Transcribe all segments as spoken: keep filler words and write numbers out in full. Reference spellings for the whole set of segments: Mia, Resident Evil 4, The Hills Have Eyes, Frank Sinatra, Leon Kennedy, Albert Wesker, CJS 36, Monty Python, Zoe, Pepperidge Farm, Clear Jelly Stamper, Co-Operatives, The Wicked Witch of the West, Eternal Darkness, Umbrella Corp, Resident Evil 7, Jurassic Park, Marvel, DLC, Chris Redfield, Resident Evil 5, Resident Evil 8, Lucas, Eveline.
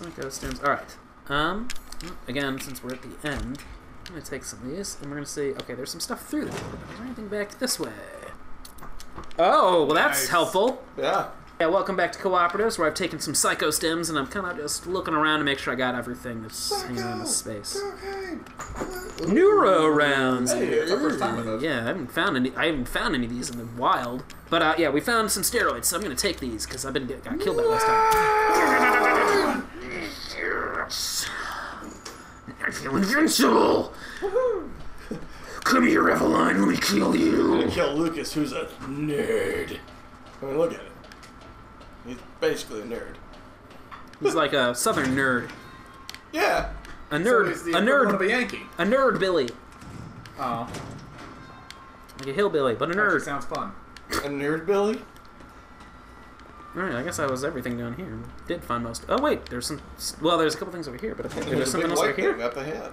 Psychostones. Alright. Um, again, since we're at the end, I'm going to take some of these, and we're going to see... Okay, there's some stuff through there. Is there anything back this way? Oh, well, that's nice. Helpful. Yeah. Yeah, welcome back to Co-Operatives, where I've taken some psychostems, and I'm kind of just looking around to make sure I got everything that's Psycho, hanging in this space. Cocaine. Neuro rounds. Hey, it's our first time with those. Yeah, I haven't found any. I haven't found any of these in the wild. But uh, yeah, we found some steroids, so I'm gonna take these because I've been get, got killed by last time. I feel invincible. Come here, Eveline. Let me kill you. I'm gonna kill Lucas, who's a nerd. I mean, look at it. He's basically a nerd. He's like a southern nerd. Yeah. A nerd. So a nerd of a Yankee. A nerd Billy. Oh. Like a hillbilly, but a nerd. Actually sounds fun. A nerd Billy? Alright, I guess I was everything down here. Did find most. Oh wait, there's some. Well, there's a couple things over here, but I think there's, there's something else over here. Up ahead.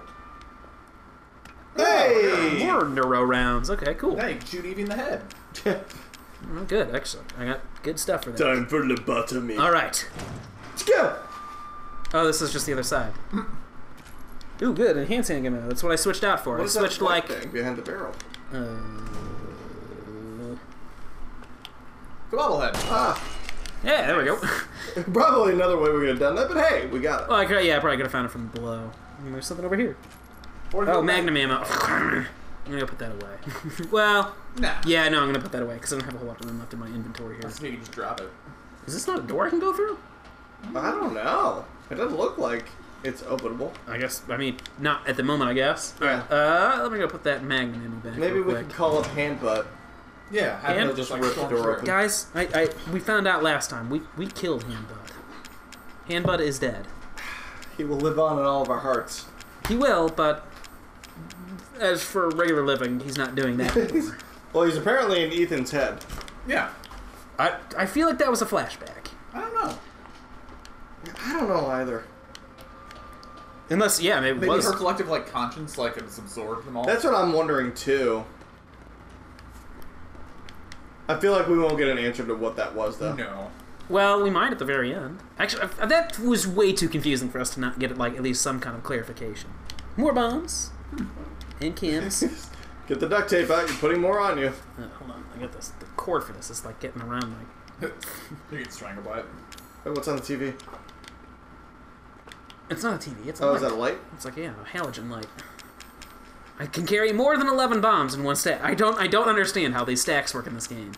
Hey! More neuro rounds. Okay, cool. Now you can shoot Evie in the head. Good, excellent. I got good stuff for that. Time for lobotomy. All right. Let's go. Oh, this is just the other side. Ooh, good. Enhanced handgun. That's what I switched out for. What I is switched that like thing behind the barrel. Uh... The bobblehead. Ah. Yeah, there we go. Probably another way we would have done that, but hey, we got it. Well, I could, yeah, I probably could have found it from below. And there's something over here. Oh, magnum ammo. I'm gonna put that away. well, nah. yeah, no, I'm gonna put that away because I don't have a whole lot of room left in my inventory here. I just need to just drop it. Is this not a door I can go through? I don't know. It doesn't look like it's openable. I guess. I mean, not at the moment. I guess. Yeah. Uh, let me go put that magnum in the back. Maybe we could call up hand butt. Yeah. Hand just rip the door open. Guys, I, I, we found out last time we we killed hand butt. Hand butt is dead. He will live on in all of our hearts. He will, but. As for regular living, he's not doing that anymore. Well, he's apparently in Ethan's head. Yeah. I I feel like that was a flashback. I don't know. I don't know either. Unless, yeah, maybe, maybe it was. Maybe her collective, like, conscience, like, it's absorbed them all. That's what I'm wondering, too. I feel like we won't get an answer to what that was, though. No. Well, we might at the very end. Actually, that was way too confusing for us to not get, like, at least some kind of clarification. More bombs. Hmm. And cans. Get the duct tape out. You're putting more on you. Uh, hold on. I got this. The cord for this. It's like getting around like... You get strangled by it. Wait, what's on the T V? It's not a T V. It's a oh, light. Is that a light? It's like, yeah, a halogen light. I can carry more than eleven bombs in one stack. I don't I don't understand how these stacks work in this game.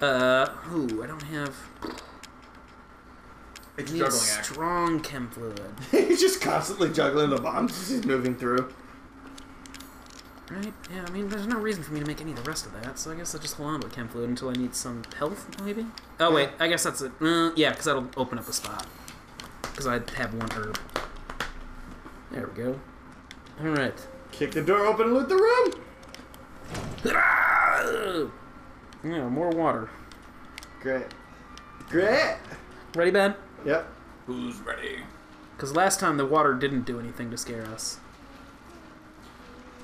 Uh, ooh, I don't have... It's I need a strong chem fluid. He's just constantly juggling the bombs he's moving through. Right? Yeah, I mean, there's no reason for me to make any of the rest of that, so I guess I'll just hold on to the chem fluid until I need some health, maybe? Oh, wait, I guess that's it. Uh, yeah, because that'll open up a spot. Because I have one herb. There we go. Alright. Kick the door open and loot the room! Yeah, more water. Great. Great! Ready, Ben? Yep. Who's ready? Because last time the water didn't do anything to scare us.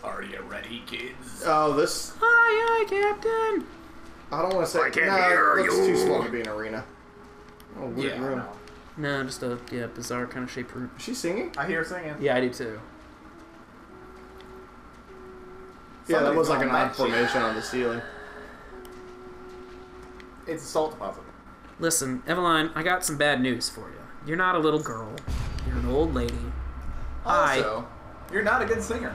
Are you ready, kids? Oh, this... Aye, aye, Captain! I don't want to say... I can't nah, hear you! It's too small to be an arena. Oh, weird yeah, room. No, just a yeah, bizarre kind of shaped room. Is she singing? I hear her singing. Yeah, I do too. Yeah, Somebody's that was like an odd formation on the ceiling. It's a salt deposit. Listen, Eveline, I got some bad news for you. You're not a little girl. You're an old lady. Also, I... you're not a good singer.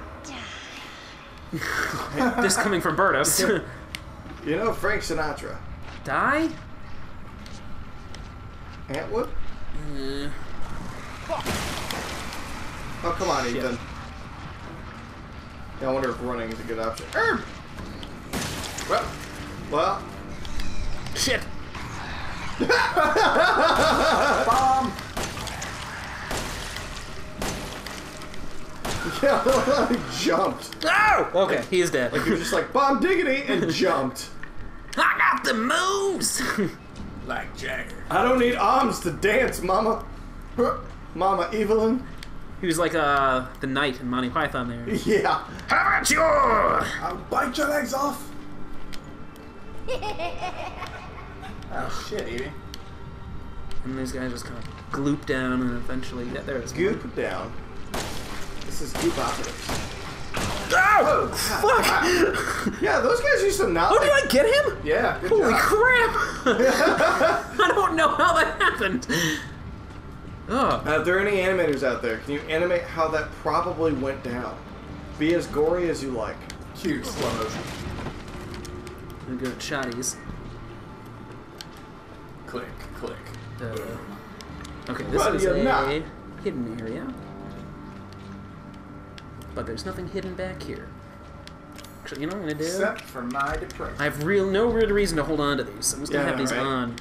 This coming from Bertus. You know Frank Sinatra. Die? Antwood? Mm. Oh, come on, shit. Ethan. Yeah, I wonder if running is a good option. Er! Well, well. Shit. Bomb! Yeah, he jumped. No! Oh! Okay, he is dead. Like, he was just like, bomb diggity, and jumped. I got the moves! Like Jagger. I don't need arms to dance, mama. Mama Eveline. He was like, uh, the knight in Monty Python there. Yeah. How about you? I'll bite your legs off. Oh, shit, Evie. And these guys just kind of gloop down and eventually get there. Goop down? This is Co-Operatives. Oh, fuck! Wow. Yeah, those guys used to not. Oh, like... did I get him? Yeah. Good Holy job. crap! I don't know how that happened. Oh. Uh, if there are any animators out there, can you animate how that probably went down? Be as gory as you like. Huge slow motion. I'm gonna go shotties. Click, click. Uh, okay, this but is a not. hidden area. But there's nothing hidden back here. Actually, you know what I'm gonna do? Except for my depression. I have real no real reason to hold on to these. So I'm just gonna yeah, have these right? on.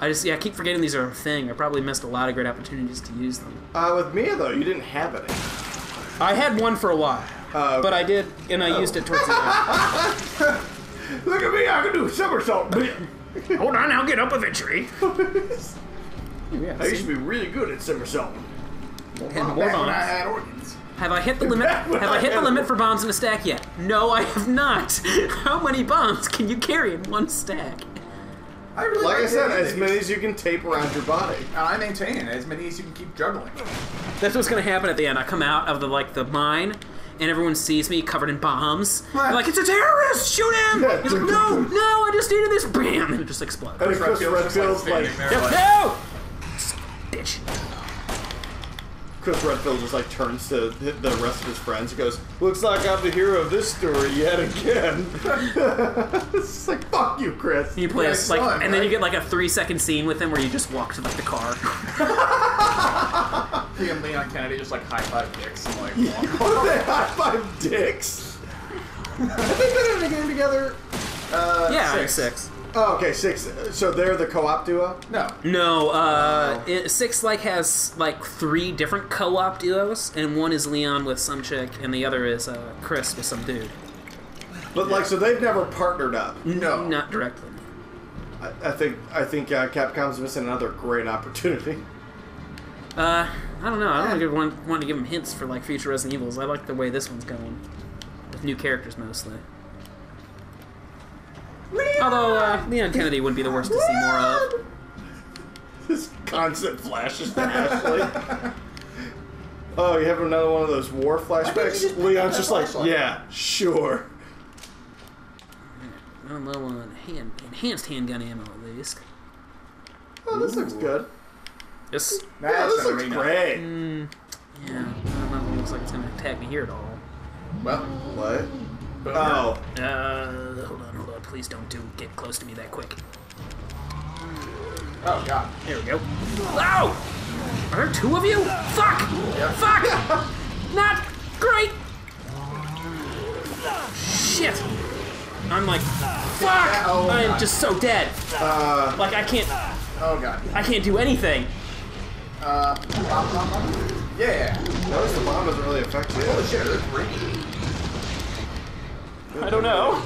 I just yeah, I keep forgetting these are a thing. I probably missed a lot of great opportunities to use them. Uh, with Mia though, you didn't have any. I had one for a while, uh, but I did, and I oh. used it towards the end. Look at me! I can do a somersault. Hold on, I'll get up eventually. yeah, I see? used to be really good at somersaulting. Well, and hold on, I had organs. Have I hit the limit? Have I hit the limit for bombs in a stack yet? No, I have not. How many bombs can you carry in one stack? I really like, like I said, as many as you can tape around your body. I maintain it, as many as you can keep juggling. That's what's gonna happen at the end. I come out of the like the mine, and everyone sees me covered in bombs. They're like, it's a terrorist! Shoot him! Yeah. He's like, no, no, I just needed this. Bam! And it just explodes. Chris Redfield's like, no, bitch. Chris Redfield just like turns to the rest of his friends and goes, looks like I'm the hero of this story yet again. It's just like, fuck you, Chris. And you play yeah, a, like, him, and right? then you get like a three second scene with him where you just walk to like the car. He and Leon Kennedy just like high five dicks and like walk. Oh, they high five dicks? I think they did a game together. Uh, yeah, six. six. Oh, okay, six. So they're the co-op duo? No. No, uh, oh. it, six, like, has, like, three different co-op duos, and one is Leon with some chick, and the other is, uh, Chris with some dude. But, yeah. like, so they've never partnered up? No. Not directly. I, I think, I think, uh, Capcom's missing another great opportunity. Uh, I don't know. I don't yeah. want, want to give them hints for, like, future Resident Evils. I like the way this one's going. With new characters, mostly. Leon! Although, uh, Leon Kennedy wouldn't be the worst to Leon! see more of. This constant flashes to Ashley. Oh, you have another one of those war flashbacks? Just Leon's just like, flashlight. yeah, sure. I'm low on hand, enhanced handgun ammo, at least. Oh, this Ooh. looks good. This, nah, yeah, this looks great. Mm, yeah, I don't know if it looks like it's going to attack me here at all. Well, what? Oh. Uh, hold on, hold on. Please don't do get close to me that quick. Oh, God. There we go. Ow! Are there two of you? Fuck! Yeah. Fuck! Not great! Shit! I'm like, fuck! Yeah, oh, I'm God. just so dead. Uh, like, I can't... Oh, God. I can't do anything. Uh, bomb, bomb, bomb. Yeah. Notice the bomb doesn't really affect you. Holy shit, they're green. I don't know.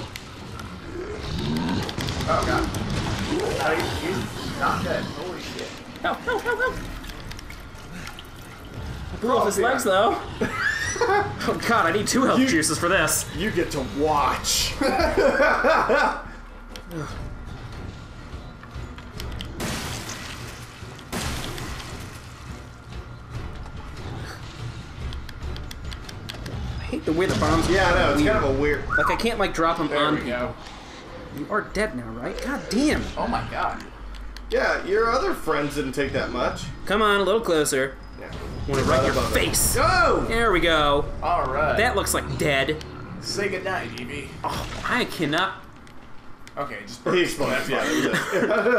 Oh god. Oh, he's not dead. Holy shit. Help, help, help, help. I blew off his legs though. Oh god, I need two health you, juices for this. You get to watch. I hate the way the bombs. Yeah, I know. It's kind of a weird. Like I can't like drop them there on. There we go. You are dead now, right? God damn. Oh my god. Yeah, your other friends didn't take that much. Come on, a little closer. Yeah. Want to right your face? Go. There we go. All right. That looks like dead. Say goodnight, Evie. Oh, I cannot. Okay, just. He exploded. Yeah,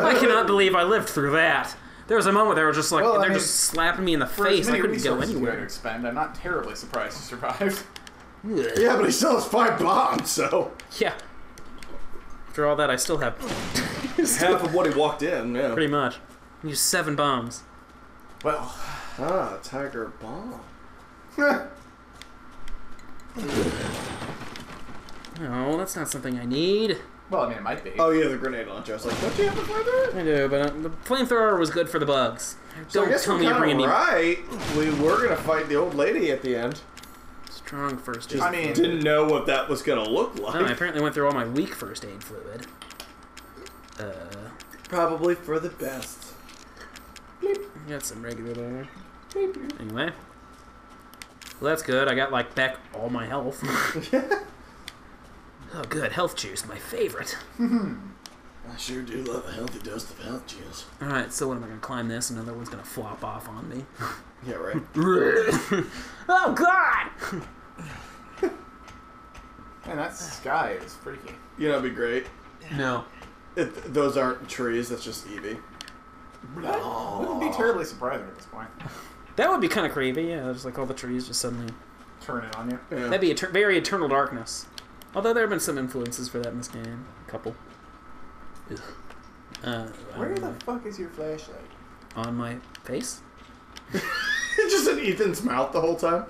I cannot believe I lived through that. There was a moment there where just like well, they're I mean, just slapping me in the face. I couldn't go anywhere. To expend, I'm not terribly surprised you survived. Yeah, but he still has five bombs, so... Yeah. After all that, I still have... still half of what he walked in, yeah. Pretty much. You used seven bombs. Well... Ah, tiger bomb. No, that's not something I need. Well, I mean, it might be. Oh, yeah, the grenade launcher. I was like, don't you have the flamethrower? I do, but uh, the flamethrower was good for the bugs. So don't I guess tell me you're bringing me... right. We were going to fight the old lady at the end. Strong first aid. I mean, didn't know what that was gonna look like. No, I apparently went through all my weak first aid fluid. Uh, Probably for the best. I got some regular there. Anyway. Well, that's good. I got, like, back all my health. Oh, good. Health juice. My favorite. I sure do love a healthy dose of health juice. Alright, so what am I going to climb this? Another one's going to flop off on me. Yeah, right. Oh, God! Man, that sky is freaky. You know, that'd be great. No. It, those aren't trees, that's just Eevee. That wouldn't be terribly surprising at this point. That would be kind of creepy, yeah. Just like all the trees just suddenly turning on you. Yeah. That'd be a very Eternal Darkness. Although there have been some influences for that in this game. A couple. Ugh. Uh, Where the like... fuck is your flashlight? On my face? It's just in Ethan's mouth the whole time?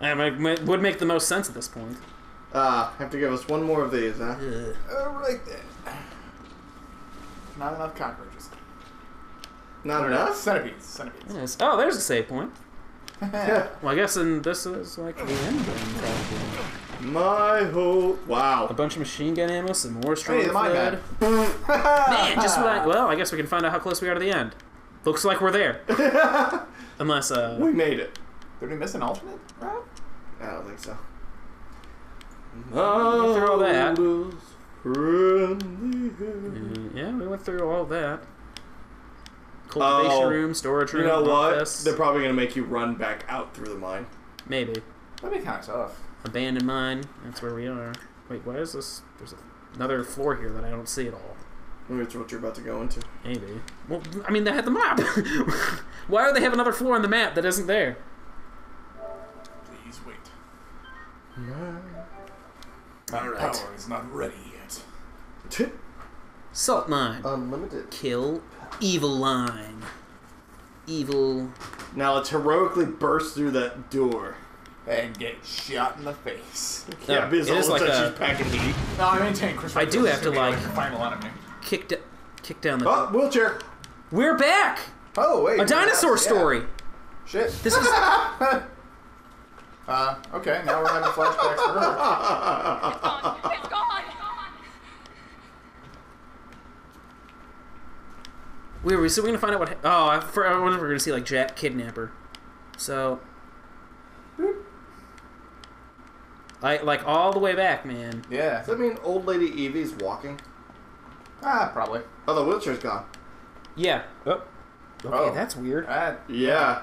I mean, it would make the most sense at this point. Ah, uh, have to give us one more of these, huh? Yeah. Oh, right there. Not enough cockroaches. Not well, enough? Centipedes. Centipedes. Yes. Oh, there's a save point. Yeah. Well, I guess in this is like the end game. My whole... Wow. A bunch of machine gun ammo, some more strong hey, my bad. Man, just what I... Well, I guess we can find out how close we are to the end. Looks like we're there. Unless, uh... we made it. Did we miss an alternate route? I don't think so. Oh, through all that. Mm, yeah, we went through all that. Cultivation oh, room, storage room. You know what? Office. They're probably going to make you run back out through the mine. Maybe. That'd be kind of tough. Abandoned mine. That's where we are. Wait, why is this? There's another floor here that I don't see at all. Maybe it's what you're about to go into. Maybe. Well, I mean, they had the map. Why would they have another floor on the map that isn't there? Please wait. No. My All right. power is not ready yet. Salt mine. Unlimited. Kill Eveline. Evil. Now let's heroically burst through that door and get shot in the face. No, yeah, because it is like a... packing heat. No, I maintain Chris. I do have to like final on me. Kick, da kick down the. Oh, wheelchair. We're back. Oh wait. A dinosaur yes, story. Yeah. Shit. This is. Uh, okay, now we're having flashbacks for her. It's gone. It's gone. It's gone. We were, so we're going to find out what... Oh, I, for, I wonder if we're going to see, like, Jack Kidnapper. So... Boop. I, like, all the way back, man. Yeah. Does that mean old lady Evie's walking? Ah, probably. Oh, the wheelchair's gone. Yeah. Oh. Okay, oh. That's weird. Uh, yeah.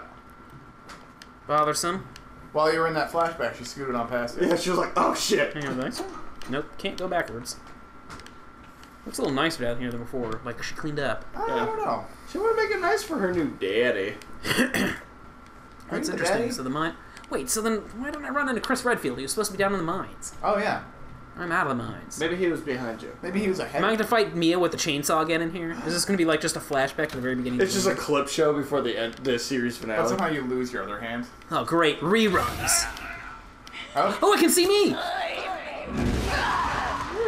Bothersome. While you were in that flashback, she scooted on past it. Yeah, she was like, oh, shit. Hang on, next one? Nope, can't go backwards. Looks a little nicer down here than before. Like, she cleaned up. I yeah. don't know. She wanted to make it nice for her new daddy. That's interesting. Daddy? So the mine... Wait, so then why don't I run into Chris Redfield? He was supposed to be down in the mines. Oh, yeah. I'm out of the mines. Maybe he was behind you. Maybe he was ahead. Am I going to fight Mia with the chainsaw again in here? Is this going to be like just a flashback to the very beginning? It's just a clip show before the end, the series finale. That's how you lose your other hand. Oh, great. Reruns. Oh, oh I can see me!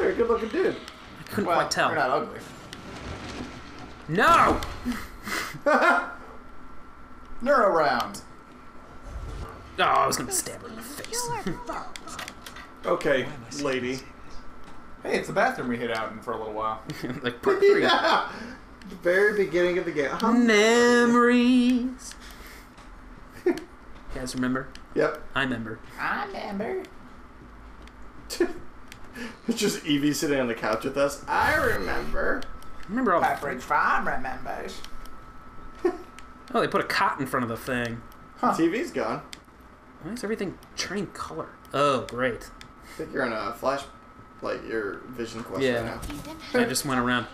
You're a good-looking dude. I couldn't well, quite tell. You're not ugly. No! Neuro round. Oh, I was going to stab her in the face. Okay, lady. Hey, it's the bathroom we hid out in for a little while. Like part three. Yeah. The very beginning of the game. Uh-huh. Memories. You guys remember? Yep. I remember. I remember. It's just Evie sitting on the couch with us. I remember. Remember all Pepperidge Farm remembers. Oh, they put a cot in front of the thing. Huh. The T V's gone. Why is everything turning color? Oh, great. I think you're in a flash, like your vision quest yeah. right now. I just went around.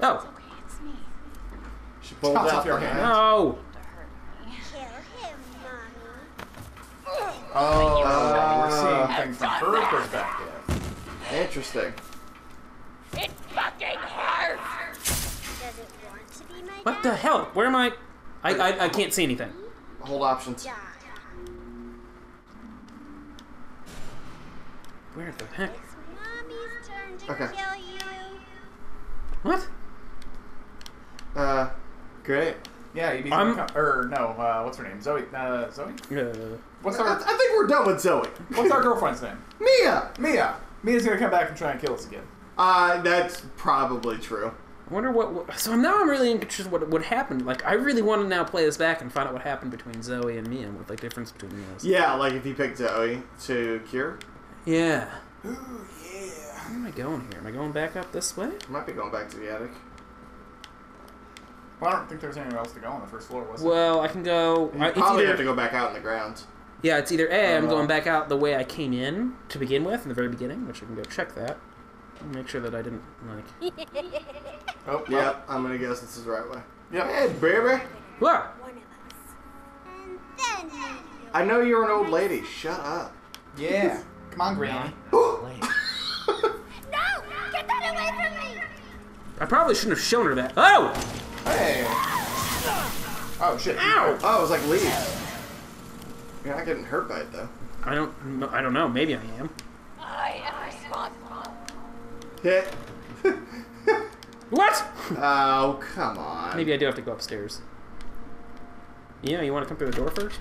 Oh! It's okay, it's me. She pulled out off your hand. No! Oh, uh, we're seeing things from her perspective. Interesting. It fucking hurts! Does it want to be my what the hell? Where am I? I, I? I can't see anything. Hold options. Where the heck? It's mommy's turn to okay. kill you. What? Uh, great. Yeah, you um, come, or no, uh, what's her name? Zoe. Uh, Zoe. Uh, what's our? I, I think we're done with Zoe. What's our girlfriend's name? Mia. Mia. Mia's gonna come back and try and kill us again. Uh, that's probably true. I wonder what... So now I'm really interested in what, what happened. Like, I really want to now play this back and find out what happened between Zoe and Mia and what the like, difference between those. Yeah, like if you picked Zoe to cure. Yeah. Ooh, yeah. Where am I going here? Am I going back up this way? I might be going back to the attic. Well, I don't think there's anywhere else to go on the first floor, was there? Well, I can go... You I, probably either, have to go back out in the ground. Yeah, it's either A, I'm um, going back out the way I came in to begin with, in the very beginning, which I can go check that. Make sure that I didn't, like... oh, well. Yeah, I'm gonna guess this is the right way. Yep. Hey, baby! What? I know you're an old lady. Shut up. Yeah. Come on, Granny. No! Get that away from me! I probably shouldn't have shown her that. Oh! Hey! Oh, shit. Ow! Oh, it was like leaves. You're not getting hurt by it, though. I don't... I don't know. Maybe I am. I am responsible. Hit. What? Oh, come on. Maybe I do have to go upstairs. Yeah, you want to come through the door first?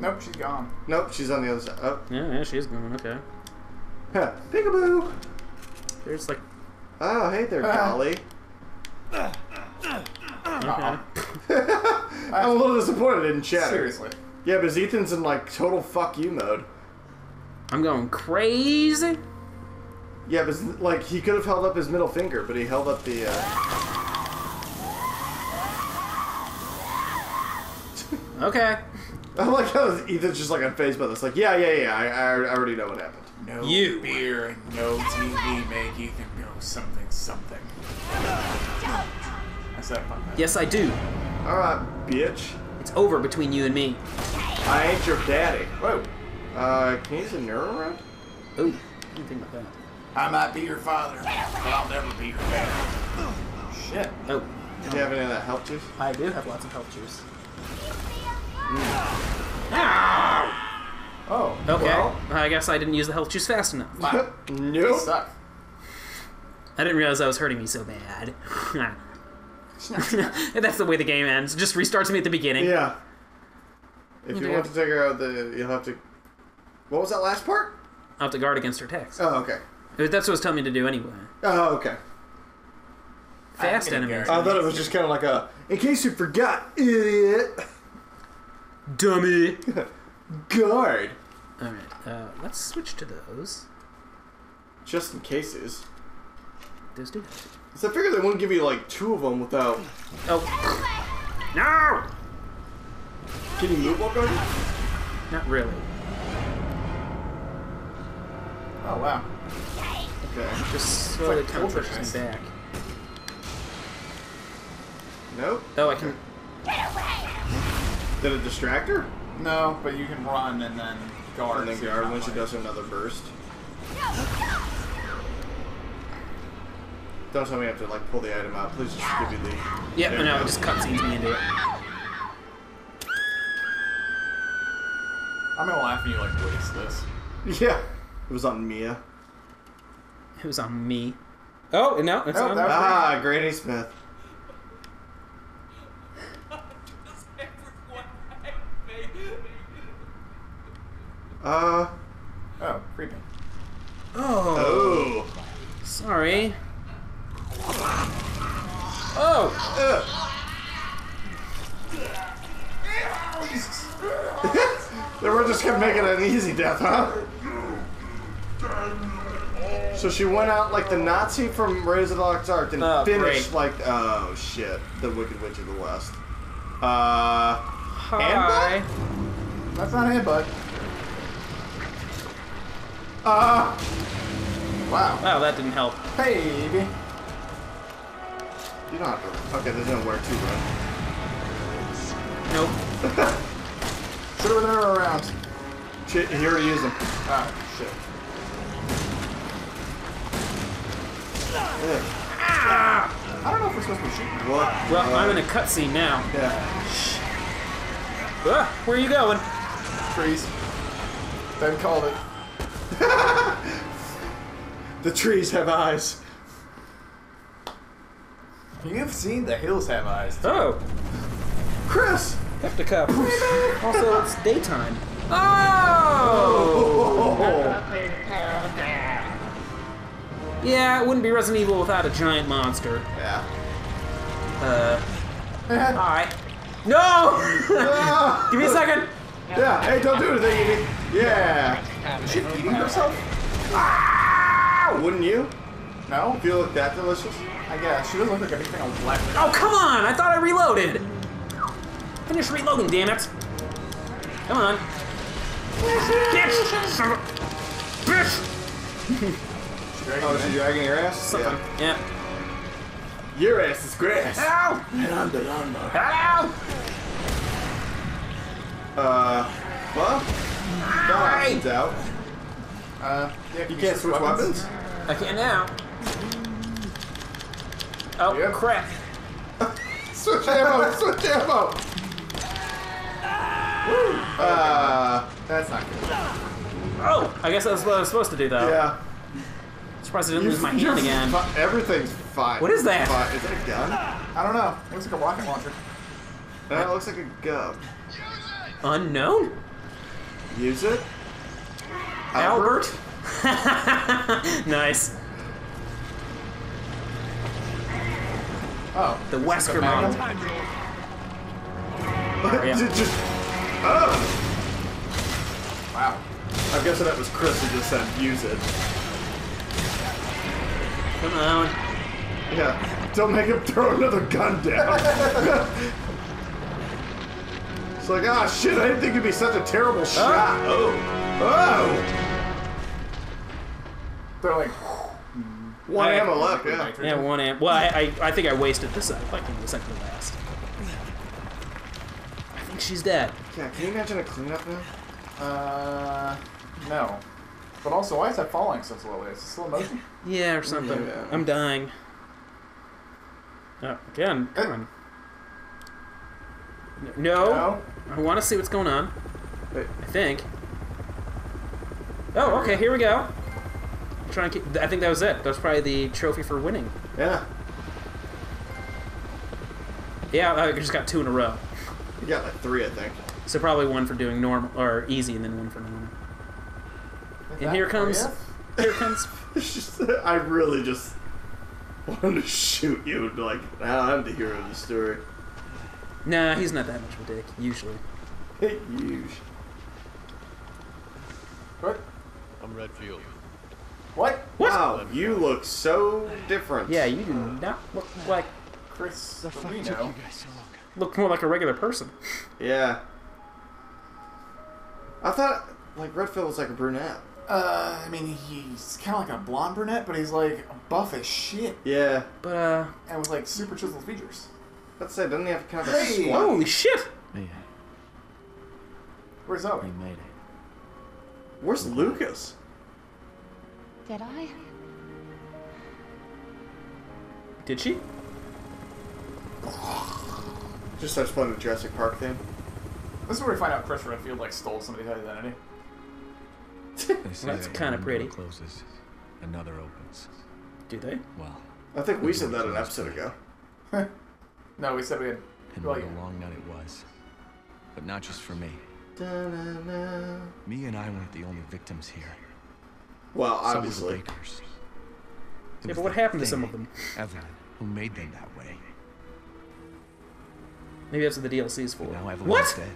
Nope, she's gone. Nope, she's on the other side. Oh. Yeah, yeah, she is gone. Okay. Huh. Peekaboo. There's like... Oh, hey there, uh. Dolly. Uh, uh, uh, okay. I'm a little disappointed in Chatter. Seriously. Yeah, because Ethan's in, like, total fuck you mode. I'm going crazy. Yeah, but, like, he could have held up his middle finger, but he held up the, uh... Okay. I like how Ethan's just, like, unfazed by this. Like, yeah, yeah, yeah, I, I already know what happened. No you. Beer, no T V make Ethan go something, something. That's that fun. Yes, I do. Alright, bitch. It's over between you and me. I ain't your daddy. Whoa. Uh, can you use a neural round? Ooh, I didn't think about that. I might be your father, but I'll never be your dad. Oh, shit. Oh. Did you have any of that health juice? I do have lots of health juice. Mm. Ow! Oh. Okay. Well. I guess I didn't use the health juice fast enough. Wow. Nope. Suck. I didn't realize that was hurting me so bad. That's the way the game ends. It just restarts me at the beginning. Yeah. If you, you want to figure out the... You'll have to... What was that last part? I'll have to guard against her attacks. Oh, okay. That's what it was telling me to do anyway. Oh, okay. Fast enemies. I thought it was just kind of like a, in case you forgot, idiot. Dummy. Guard. Alright, uh, let's switch to those. Just in cases. Those do. So I figured they wouldn't give you like two of them without... Oh. No! Can you move while guarding? Not really. Oh, wow. Okay. Just slowly kind of pushes him back. Nope. Oh, I can... Get away! Did it distract her? No, but you can run and then guard. And then guard when she does another burst. Don't tell me I have to, like, pull the item out. Please just give me the... Yeah, but no, it just cutscenes me into it. I'm gonna laugh when you, like, waste this. Yeah. It was on Mia. It was on me. Oh, no, it's oh, on... Ah, Granny Smith. uh... Oh, creepy. Oh. Oh. Sorry. Oh! Ugh. They were just gonna make it an easy death, huh? So she went out like the Nazi from Raiders of the Lost Ark and oh, finished great. like, oh shit, the Wicked Witch of the West. Uh, Hi. Handbug? That's not handbug. Uh, wow. Wow, that didn't help. Baby. You don't have to. Okay, there's nowhere to run. Nope. Should have been there around. Shit, he already used them. Ah, shit. Ah! I don't know if we're supposed to be shooting. What? Well, uh, I'm in a cutscene now. Yeah. Shh. Ah, where are you going? Trees. Ben called it. The trees have eyes. You've seen The Hills Have Eyes. Too. Oh. Chris! Hefty cup. Also, it's daytime. Oh! Yeah, it wouldn't be Resident Evil without a giant monster. Yeah. Uh, Alright. No! No! Give me a second! Yeah, hey, don't do anything. Yeah! Is she eating herself? Ah! Wouldn't you? No? Do you look that delicious? I guess. She doesn't look like anything on black. Oh, come on! I thought I reloaded! Finish reloading, damn it! Come on. Bitch! Son of a... Bitch! Oh, is she dragging your ass? Something. Yeah. yeah. Your ass is grass. Ow! And I'm the lawnmower. Ow! Uh, well, that option's out. Uh, yeah, you can't switch weapons? I can now. Oh, yeah. Crap. Switch ammo, switch ammo! Woo! Uh, that's not good. Oh, I guess that's what I was supposed to do, though. Yeah. Surprised I didn't lose my hand again. Everything's fine. What is that? Fine. Is that a gun? I don't know. It looks like a rocket launcher. That looks like a gun. Unknown? Use it? Albert? Albert? Nice. Oh. The Wesker model. Just... Oh! Wow. I'm guessing that was Chris who just said, use it. Come on. Yeah. Don't make him throw another gun down. It's like, ah, oh, shit, I didn't think it'd be such a terrible oh. shot. Oh. Oh. They're like, one I, ammo left, yeah. Yeah, one ammo. Well, I, I I think I wasted this up, like, the second to last. I think she's dead. Yeah, can you imagine a cleanup now? Uh, no. But also, why is that falling so slowly? Is it slow motion? Yeah, or something. Yeah. I'm dying. Oh, again, come on. No. no. I want to see what's going on. Wait. I think. Oh, okay, here we go. I'm trying to keep, I think that was it. That was probably the trophy for winning. Yeah. Yeah, I just got two in a row. You got like three, I think. So probably one for doing normal, or easy, and then one for normal. And that here comes, here comes. It's just, I really just wanted to shoot you and be like, ah, I'm the hero of the story. Nah, he's not that much of a dick, usually. Usually. What? I'm Redfield. What? What? Wow, Redfield. You look so different. Yeah, you do not look like Chris. The fuck took you guys so long? Look more like a regular person. Yeah. I thought, like, Redfield was like a brunette. Uh, I mean, he's kind of like a blonde brunette, but he's like buff as shit. Yeah. But, uh... and with like super chiseled features. Let's say, doesn't he have kind of hey, a squat? Holy shit! Yeah. Where's Zoe? We made it. Where's we Lucas? Did I? Did she? Just starts playing the Jurassic Park theme. This is where we find out Chris Redfield, like, stole somebody's identity. That's kind of pretty. Closes, another opens. Do they? Well, I think we said that an episode ago. No, we said we had. And what a long night it was, but not just for me. Da, da, da. Me and I weren't the only victims here. Well, obviously. Yeah, but what happened to some of them? Eveline, who made them that way? Maybe that's what the D L C's for. Now what? Dead.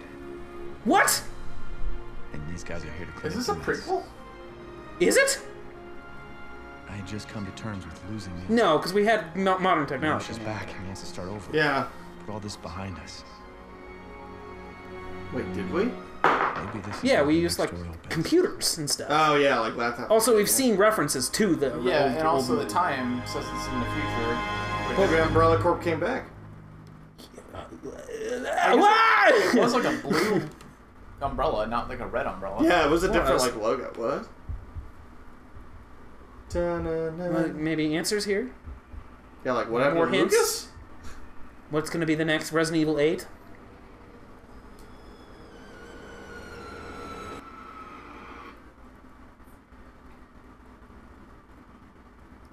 What? And these guys are here to clean. Is this a prequel? Is it? I had just come to terms with losing you. No, because we had modern technology. She's back and he has to start over. Yeah. Put all this behind us. Wait, did we? Maybe this is yeah, we used like computers and stuff. Oh yeah, like laptops. Also, we've yeah. seen references to the yeah, old, and old also movie. The time says it's in the future. Well, the Umbrella Corp came back. Why? It was like a blue. Umbrella, not like a red umbrella. Yeah, it was a different like logo. What? Well, maybe answers here. Yeah, like whatever. More hints. Lucas? What's gonna be the next Resident Evil eight?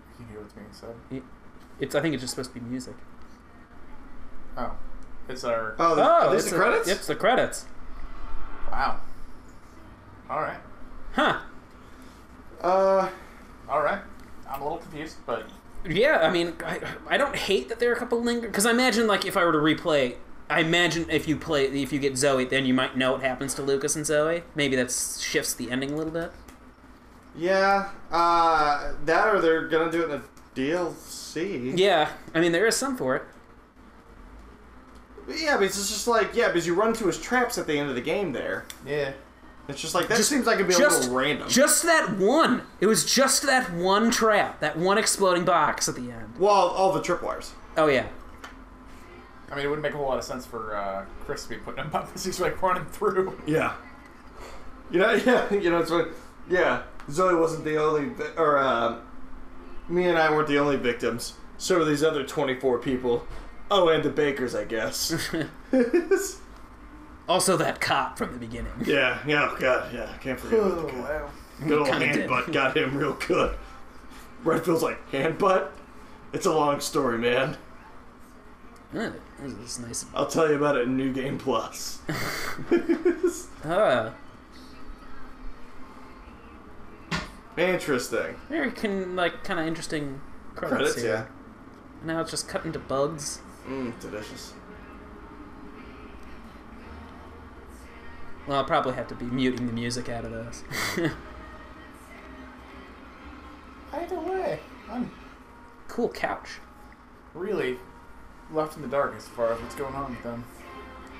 I can hear what's being said. It's. I think it's just supposed to be music. Oh, it's our. Oh, the, oh it's the credits. It's the credits. Wow. Alright. Huh. Uh. Alright. I'm a little confused, but Yeah, I mean, I, I don't hate that there are a couple lingering... Because I imagine, like, if I were to replay... I imagine if you play, if you get Zoe, then you might know what happens to Lucas and Zoe. Maybe that shifts the ending a little bit. Yeah, uh, that or they're gonna do it in a D L C. Yeah, I mean there is some for it. But yeah, but it's just like yeah, because you run into his traps at the end of the game there. Yeah, it's just like that just, seems like it'd be just, a little random. Just that one. It was just that one trap, that one exploding box at the end. Well, all the tripwires. Oh yeah. I mean, it wouldn't make a whole lot of sense for uh, Chris to be putting him up because he's like running through. Yeah. You know, yeah, you know, it's like, yeah, Zoe wasn't the only, or uh, me and I weren't the only victims. So were these other twenty-four people. Oh, and the bakers, I guess. Also that cop from the beginning. Yeah, yeah, oh God, yeah, I can't forget oh, about the cop. Wow. Good old hand butt got him real good. Redfield's like, hand butt? It's a long story, man. Really? This nice. I'll tell you about it in New Game Plus. uh. Interesting. Very can like kind of interesting credits, credits here. Yeah. Now it's just cut into bugs. Mmm, delicious. Well, I'll probably have to be muting the music out of this. Either way, I'm cool couch. Really. Left in the dark as far as what's going on with them.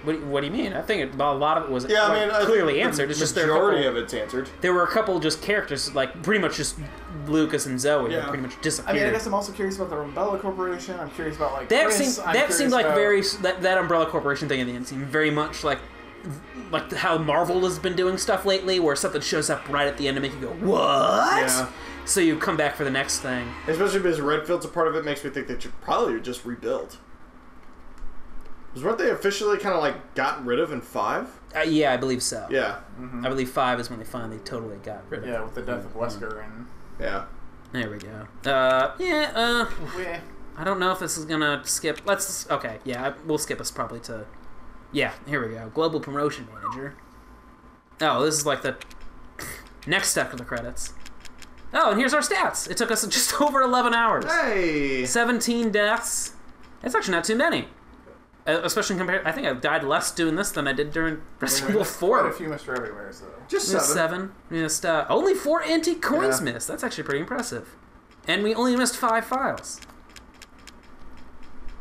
What, what do you mean? I think it, a lot of it was yeah, like, I mean, clearly I, answered. It's just there were a couple, of it's answered. There were a couple just characters, like pretty much just Lucas and Zoe, yeah. that pretty much disappeared. I mean, I guess I'm also curious about the Umbrella Corporation. I'm curious about like that. Chris. Seemed, that seemed like about... very that, that Umbrella Corporation thing in the end seemed very much like like how Marvel has been doing stuff lately, where something shows up right at the end to make you go what? Yeah. So you come back for the next thing. Especially because Redfield's a part of it, makes me think they should probably just rebuild. Was weren't they officially kind of like got rid of in five? Uh, yeah, I believe so. Yeah. Mm-hmm. I believe five is when they finally totally got rid of yeah, it. Yeah, with the death mm-hmm. of Wesker and... Yeah. There we go. Uh, yeah, uh... Yeah. I don't know if this is gonna skip... Let's... Okay, yeah, I, we'll skip us probably to... Yeah, here we go. Global Promotion Manager. Oh, this is like the... next step of the credits. Oh, and here's our stats. It took us just over eleven hours. Hey! seventeen deaths. That's actually not too many. Uh, especially compared... I think I died less doing this than I did during Resident Evil four. Quite a few missed everywhere, so... Just seven. seven. We missed, uh, only four antique coins yeah. missed. That's actually pretty impressive. And we only missed five files.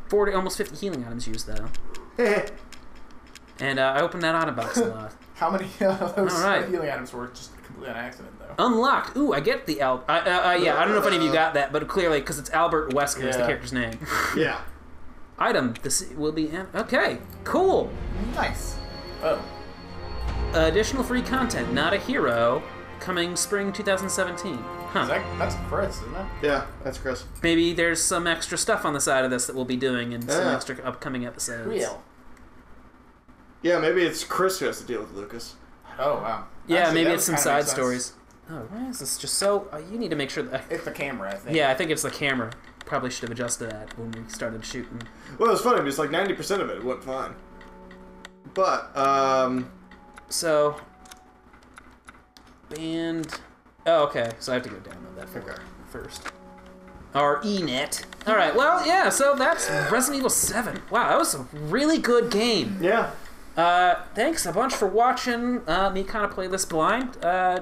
forty, almost fifty healing items used, though. And uh, I opened that item box a lot. How many of those right. healing items were just... an accident though. Unlocked. Ooh, I get the Al. Uh, uh, yeah, I don't know if any of you got that, but clearly, because it's Albert Wesker is yeah. the character's name. yeah. Item. This will be. In okay. Cool. Nice. Oh. Uh, additional free content. Not a hero. Coming spring two thousand seventeen. Huh. Is that, that's Chris, isn't it? Yeah, that's Chris. Maybe there's some extra stuff on the side of this that we'll be doing in yeah. some extra upcoming episodes. Real. Yeah, maybe it's Chris who has to deal with Lucas. Oh wow. Yeah, actually, maybe it's some side stories. Oh, why is this just so... Uh, you need to make sure that... It's the camera, I think. Yeah, I think it's the camera. Probably should have adjusted that when we started shooting. Well, it was funny, because like ninety percent of it went fine. But, um... So... Band... Oh, okay. So I have to go download that okay. first. Our E net. Alright, well, yeah, so that's Resident Evil seven. Wow, that was a really good game. Yeah. Uh, thanks a bunch for watching uh, me kind of play this blind. Uh,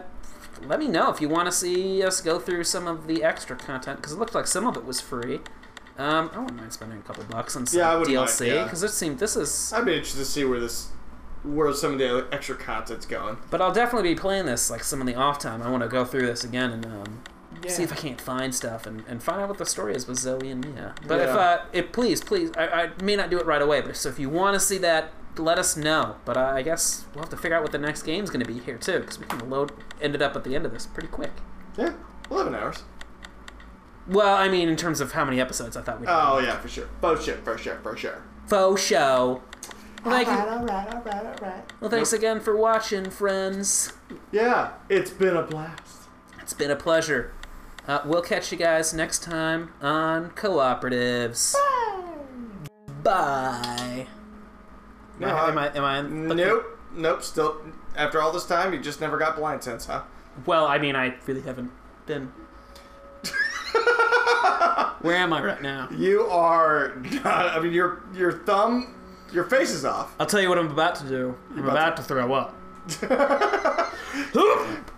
let me know if you want to see us go through some of the extra content, because it looked like some of it was free. Um, I wouldn't mind spending a couple bucks on some yeah, D L C, because yeah. it seemed this is... I'd be interested to see where this, where some of the extra content's going. But I'll definitely be playing this, like, some of the off time. I want to go through this again and, um... Yeah. See if I can't find stuff and, and find out what the story is with Zoe and Mia. But yeah. if uh, if please, please, I, I may not do it right away. But so if you want to see that, let us know. But uh, I guess we'll have to figure out what the next game's going to be here too, because we can load ended up at the end of this pretty quick. Yeah, eleven hours. Well, I mean, in terms of how many episodes, I thought we. Oh yeah, for sure. Faux shit, for sure, for sure. Faux show. Well, all right, all right, all right, all right. Well, thanks nope. again for watching, friends. Yeah, it's been a blast. It's been a pleasure. Uh, we'll catch you guys next time on Co-Operatives. Bye. Bye. No, am I? Am I? Am I nope. Nope. Still, after all this time, you just never got blind sense, huh? Well, I mean, I really haven't been. Where am I right now? You are... God, I mean, your your thumb... Your face is off. I'll tell you what I'm about to do. I'm about, about to throw up.